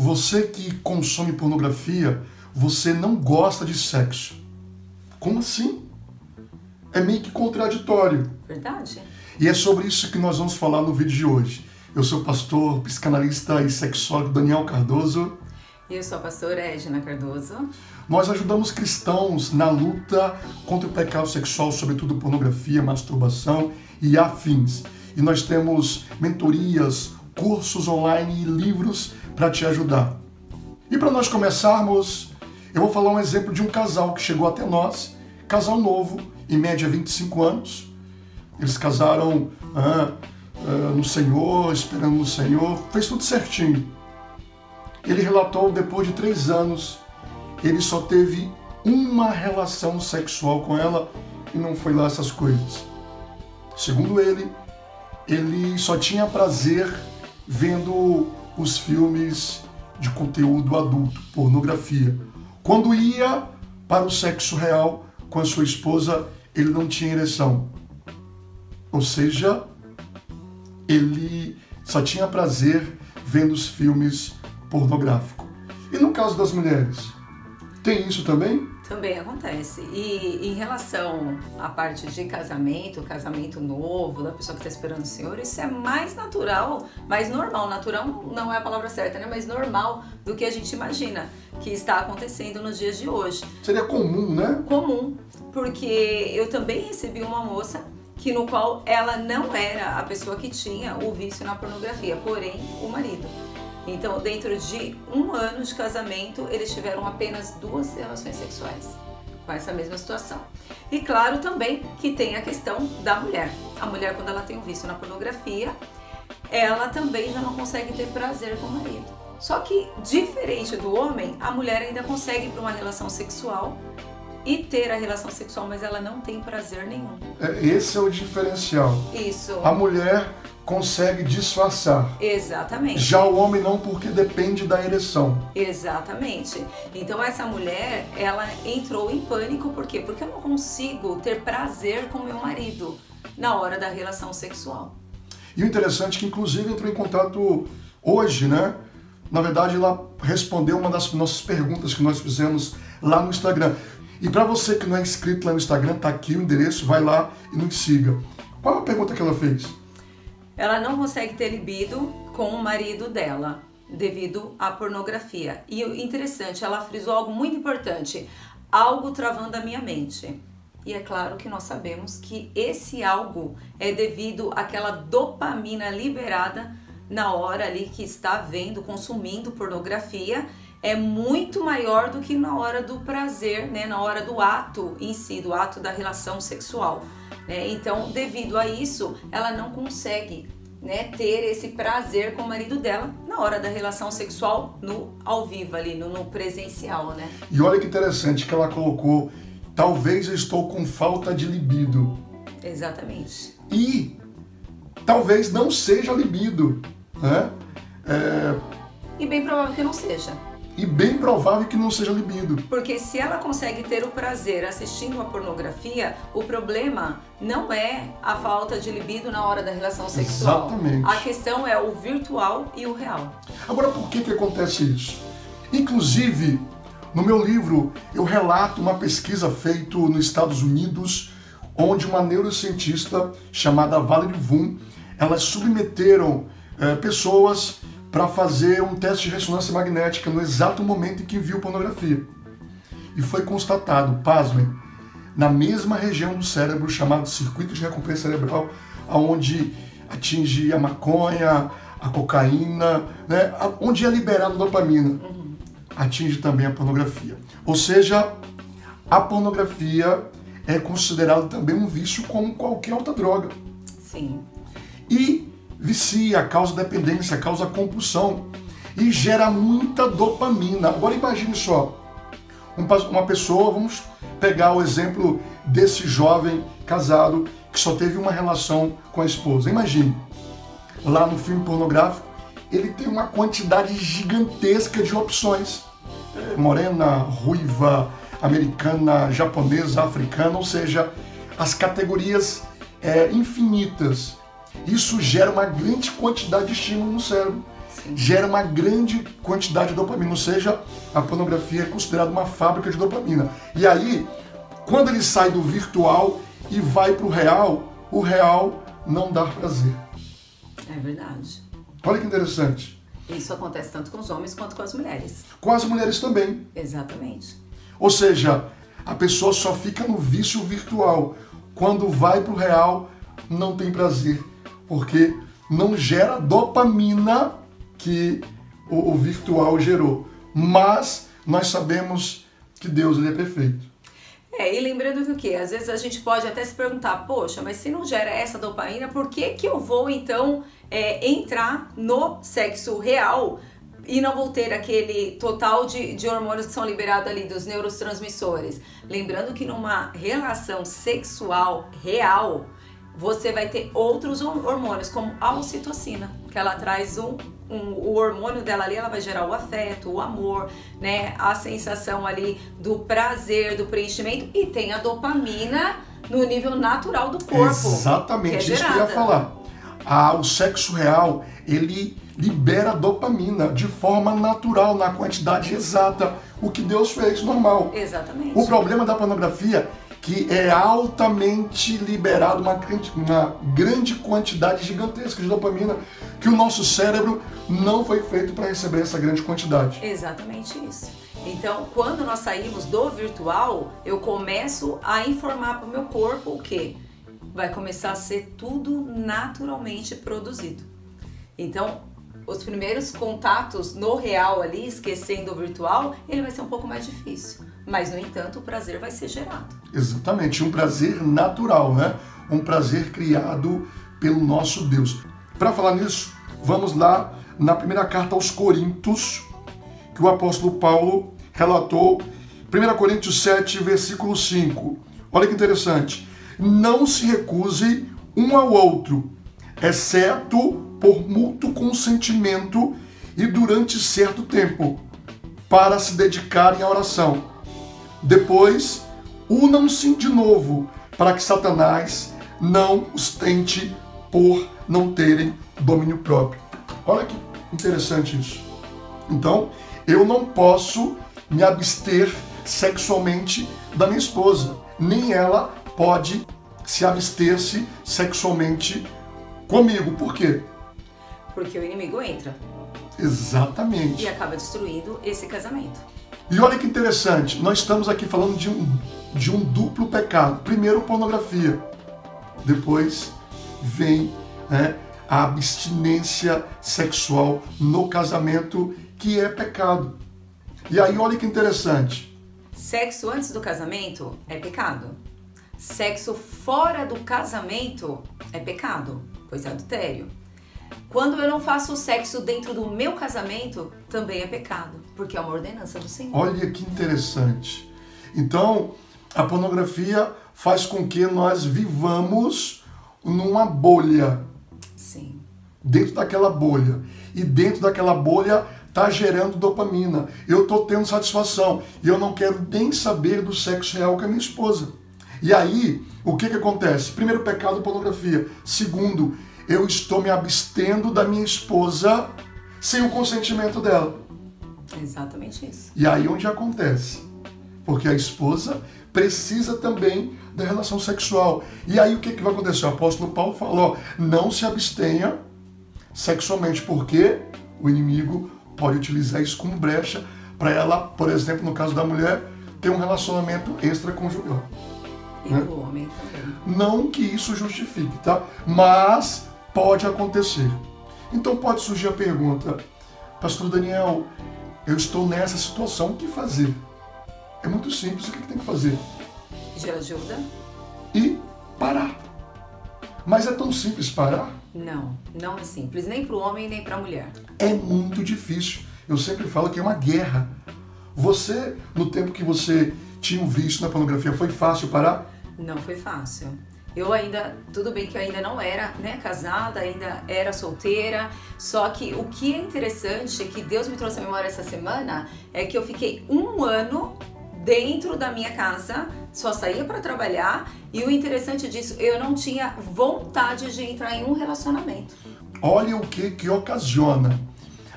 Você que consome pornografia, você não gosta de sexo. Como assim? É meio que contraditório. Verdade. E é sobre isso que nós vamos falar no vídeo de hoje. Eu sou o pastor, psicanalista e sexólogo Daniel Cardoso. E eu sou a pastora Edna Cardoso. Nós ajudamos cristãos na luta contra o pecado sexual, sobretudo pornografia, masturbação e afins. E nós temos mentorias, cursos online e livros para te ajudar. E para nós começarmos, eu vou falar um exemplo de um casal que chegou até nós, casal novo, em média 25 anos. Eles casaram no Senhor, esperando no Senhor, fez tudo certinho. Ele relatou, depois de 3 anos, ele só teve uma relação sexual com ela e não foi lá essas coisas. Segundo ele, ele só tinha prazer vendo os filmes de conteúdo adulto, pornografia. Quando ia para o sexo real com a sua esposa, ele não tinha ereção. Ou seja, ele só tinha prazer vendo os filmes pornográficos. E no caso das mulheres, tem isso também? Também acontece. E em relação à parte de casamento novo, da pessoa que está esperando o Senhor, isso é mais natural, mais normal. Natural não é a palavra certa, né? Mas normal do que a gente imagina que está acontecendo nos dias de hoje. Seria comum, né? Comum, porque eu também recebi uma moça que no qual ela não era a pessoa que tinha o vício na pornografia, porém o marido. Então, dentro de 1 ano de casamento, eles tiveram apenas 2 relações sexuais com essa mesma situação. E claro também que tem a questão da mulher. A mulher, quando ela tem um vício na pornografia, ela também já não consegue ter prazer com o marido. Só que, diferente do homem, a mulher ainda consegue ir para uma relação sexual e ter a relação sexual, mas ela não tem prazer nenhum. Esse é o diferencial. Isso. A mulher consegue disfarçar. Exatamente. Já o homem não, porque depende da ereção. Exatamente. Então essa mulher, ela entrou em pânico, por quê? Porque eu não consigo ter prazer com meu marido na hora da relação sexual. E o interessante é que inclusive entrou em contato hoje, né? Na verdade ela respondeu uma das nossas perguntas que nós fizemos lá no Instagram. E para você que não é inscrito lá no Instagram, tá aqui o endereço, vai lá e nos siga. Qual a pergunta que ela fez? Ela não consegue ter libido com o marido dela, devido à pornografia. E interessante, ela frisou algo muito importante, algo travando a minha mente. E é claro que nós sabemos que esse algo é devido àquela dopamina liberada na hora ali que está vendo, consumindo pornografia, é muito maior do que na hora do prazer, né? Na hora do ato em si, do ato da relação sexual. Então, devido a isso, ela não consegue, né, ter esse prazer com o marido dela na hora da relação sexual no ao vivo, ali, no presencial, né? E olha que interessante que ela colocou, talvez eu estou com falta de libido. Exatamente. E talvez não seja libido, né? E bem provável que não seja. E bem provável que não seja libido. Porque se ela consegue ter o prazer assistindo a pornografia, o problema não é a falta de libido na hora da relação sexual. Exatamente. A questão é o virtual e o real. Agora, por que que acontece isso? Inclusive, no meu livro, eu relato uma pesquisa feita nos Estados Unidos, onde uma neurocientista chamada Valerie Vum, elas submeteram pessoas para fazer um teste de ressonância magnética no exato momento em que viu pornografia. E foi constatado, pasmem, na mesma região do cérebro, chamado circuito de recompensa cerebral, onde atinge a maconha, a cocaína, né, onde é liberado dopamina, atinge também a pornografia. Ou seja, a pornografia é considerada também um vício como qualquer outra droga. Sim. E vicia, causa dependência, causa compulsão e gera muita dopamina. Agora imagine só, uma pessoa, vamos pegar o exemplo desse jovem casado que só teve uma relação com a esposa. Imagine, lá no filme pornográfico, ele tem uma quantidade gigantesca de opções. Morena, ruiva, americana, japonesa, africana, ou seja, as categorias infinitas. Isso gera uma grande quantidade de estímulo no cérebro. Sim. gera uma grande quantidade de dopamina, ou seja, a pornografia é considerada uma fábrica de dopamina. E aí, quando ele sai do virtual e vai para o real não dá prazer. É verdade. Olha que interessante. Isso acontece tanto com os homens quanto com as mulheres. Com as mulheres também. Exatamente. Ou seja, a pessoa só fica no vício virtual. Quando vai para o real, não tem prazer. Porque não gera dopamina que o virtual gerou. Mas nós sabemos que Deus ele é perfeito. É, e lembrando do que? Às vezes a gente pode até se perguntar, poxa, mas se não gera essa dopamina, por que que eu vou então entrar no sexo real e não vou ter aquele total de hormônios que são liberados ali dos neurotransmissores? Lembrando que numa relação sexual real, você vai ter outros hormônios, como a ocitocina, que ela traz o hormônio dela ali, ela vai gerar o afeto, o amor, né? A sensação ali do prazer, do preenchimento, e tem a dopamina no nível natural do corpo. Exatamente, que é isso que eu ia falar. O sexo real, ele libera dopamina de forma natural, na quantidade exata, o que Deus fez normal. Exatamente. O problema da pornografia que é altamente liberado uma grande quantidade gigantesca de dopamina, que o nosso cérebro não foi feito para receber essa grande quantidade. Exatamente isso. Então, quando nós saímos do virtual, eu começo a informar para o meu corpo o quê? Vai começar a ser tudo naturalmente produzido. Então, os primeiros contatos no real ali, esquecendo o virtual, ele vai ser um pouco mais difícil. Mas, no entanto, o prazer vai ser gerado. Exatamente, um prazer natural, né? Um prazer criado pelo nosso Deus. Para falar nisso, vamos lá na primeira carta aos Coríntios, que o apóstolo Paulo relatou, 1 Coríntios 7, versículo 5. Olha que interessante. Não se recuse um ao outro, exceto por mútuo consentimento e durante certo tempo, para se dedicarem à oração. Depois, unam-se de novo, para que Satanás não os tente por não terem domínio próprio. Olha que interessante isso. Então, eu não posso me abster sexualmente da minha esposa, nem ela pode se abster-se sexualmente comigo. Por quê? Porque o inimigo entra. Exatamente. E acaba destruindo esse casamento. E olha que interessante, nós estamos aqui falando de um duplo pecado. Primeiro, pornografia. Depois vem a abstinência sexual no casamento, que é pecado. E aí, olha que interessante. Sexo antes do casamento é pecado. Sexo fora do casamento é pecado, pois é adultério. Quando eu não faço sexo dentro do meu casamento, também é pecado, porque é uma ordenança do Senhor. Olha que interessante. Então, a pornografia faz com que nós vivamos numa bolha. Sim. Dentro daquela bolha. E dentro daquela bolha está gerando dopamina. Eu estou tendo satisfação. E eu não quero nem saber do sexo real com a minha esposa. E aí, o que acontece? Primeiro pecado, pornografia. Segundo, eu estou me abstendo da minha esposa sem o consentimento dela. Exatamente isso. E aí onde acontece? Porque a esposa precisa também da relação sexual. E aí o que vai acontecer? O apóstolo Paulo falou, não se abstenha sexualmente, porque o inimigo pode utilizar isso como brecha para ela, por exemplo, no caso da mulher, ter um relacionamento extraconjugal. E do homem também. Não que isso justifique, tá? Mas pode acontecer. Então pode surgir a pergunta, Pastor Daniel, eu estou nessa situação, o que fazer? É muito simples, o que tem que fazer? De ajuda. E parar. Mas é tão simples parar? Não, não é simples, nem para o homem, nem para a mulher. É muito difícil. Eu sempre falo que é uma guerra. Você, no tempo que você tinha um vício na pornografia, foi fácil parar? Não foi fácil. Eu ainda, tudo bem que eu ainda não era casada, ainda era solteira, só que o que é interessante, que Deus me trouxe à memória essa semana, é que eu fiquei um ano dentro da minha casa, só saía para trabalhar, e o interessante disso, eu não tinha vontade de entrar em um relacionamento. Olha o que ocasiona.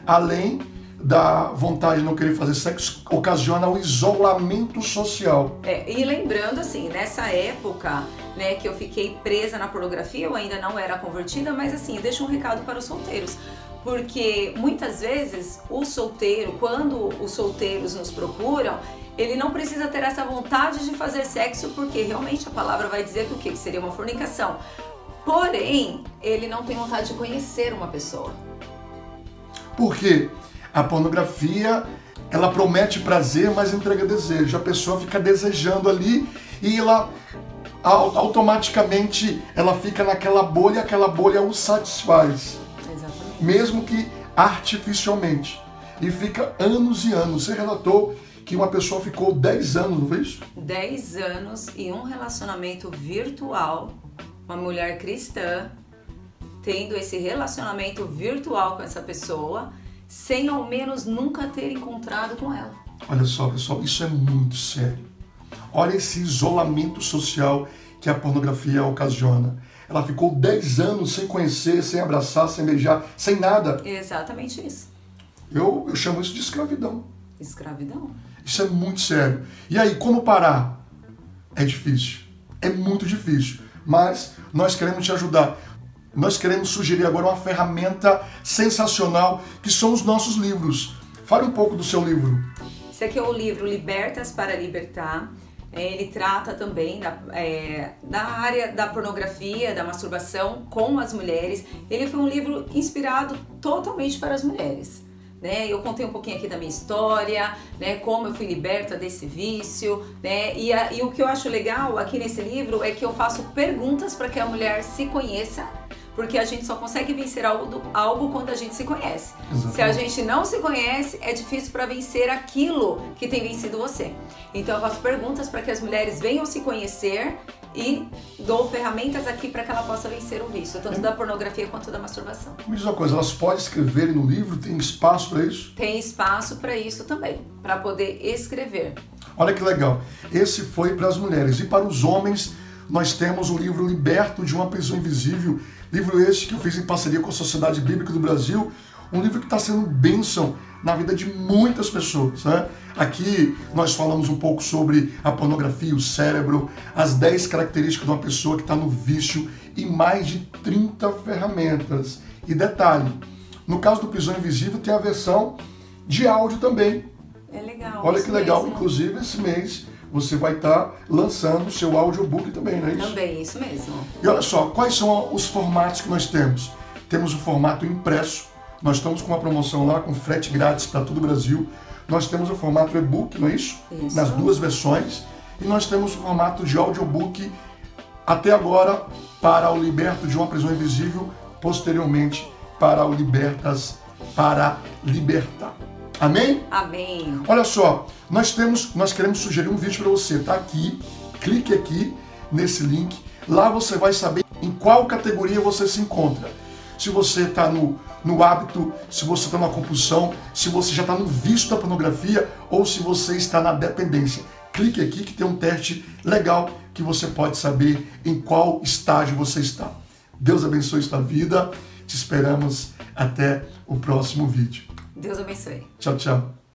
além da vontade de não querer fazer sexo, ocasiona o isolamento social. É, e lembrando assim, nessa época, né, que eu fiquei presa na pornografia, eu ainda não era convertida, mas assim, eu deixo um recado para os solteiros. Porque muitas vezes o solteiro, quando os solteiros nos procuram, ele não precisa ter essa vontade de fazer sexo, porque realmente a palavra vai dizer que o quê? Que seria uma fornicação. Porém, ele não tem vontade de conhecer uma pessoa. Por quê? A pornografia, ela promete prazer, mas entrega desejo. A pessoa fica desejando ali e ela automaticamente ela fica naquela bolha, aquela bolha o satisfaz. Exatamente. Mesmo que artificialmente. E fica anos e anos. Você relatou que uma pessoa ficou 10 anos, não foi isso? 10 anos e um relacionamento virtual, uma mulher cristã, tendo esse relacionamento virtual com essa pessoa, sem ao menos nunca ter encontrado com ela. Olha só, pessoal, isso é muito sério. Olha esse isolamento social que a pornografia ocasiona. Ela ficou 10 anos sem conhecer, sem abraçar, sem beijar, sem nada. Exatamente isso. Eu chamo isso de escravidão. Escravidão. Isso é muito sério. E aí, como parar? É difícil. É muito difícil. Mas nós queremos te ajudar. Nós queremos sugerir agora uma ferramenta sensacional, que são os nossos livros. Fale um pouco do seu livro. Esse aqui é o livro Libertas para Libertar. Ele trata também da área da pornografia, da masturbação com as mulheres. Ele foi um livro inspirado totalmente para as mulheres. Né? Eu contei um pouquinho aqui da minha história, né? Como eu fui liberta desse vício, né? E o que eu acho legal aqui nesse livro é que eu faço perguntas para que a mulher se conheça, porque a gente só consegue vencer algo quando a gente se conhece. Exatamente. Se a gente não se conhece, é difícil para vencer aquilo que tem vencido você. Então eu faço perguntas para que as mulheres venham se conhecer e dou ferramentas aqui para que ela possa vencer o vício, tanto da pornografia quanto da masturbação. Me diz uma coisa, elas podem escrever no livro? Tem espaço para isso? Tem espaço para isso também, para poder escrever. Olha que legal, esse foi para as mulheres. E para os homens, nós temos o livro Liberto de uma Prisão Invisível, livro este que eu fiz em parceria com a Sociedade Bíblica do Brasil, um livro que está sendo bênção na vida de muitas pessoas, né? Aqui nós falamos um pouco sobre a pornografia, o cérebro, as 10 características de uma pessoa que está no vício e mais de 30 ferramentas. E detalhe, no caso do Prisão Invisível tem a versão de áudio também. É legal. Olha que legal, mesmo. Inclusive esse mês você vai estar lançando o seu audiobook também, não é isso? Também, isso mesmo. E olha só, quais são os formatos que nós temos? Temos o formato impresso. Nós estamos com uma promoção lá, com frete grátis para todo o Brasil. Nós temos o formato e-book, não é isso? Isso. Nas duas versões. E nós temos o formato de audiobook até agora para o Liberto de uma Prisão Invisível, posteriormente para o Libertas para Libertar. Amém? Amém. Olha só, nós queremos sugerir um vídeo para você. Tá aqui, clique aqui nesse link. Lá você vai saber em qual categoria você se encontra. Se você está no hábito, se você está na compulsão, se você já está no vício da pornografia ou se você está na dependência. Clique aqui que tem um teste legal que você pode saber em qual estágio você está. Deus abençoe sua vida. Te esperamos até o próximo vídeo. Deus abençoe. Tchau, tchau.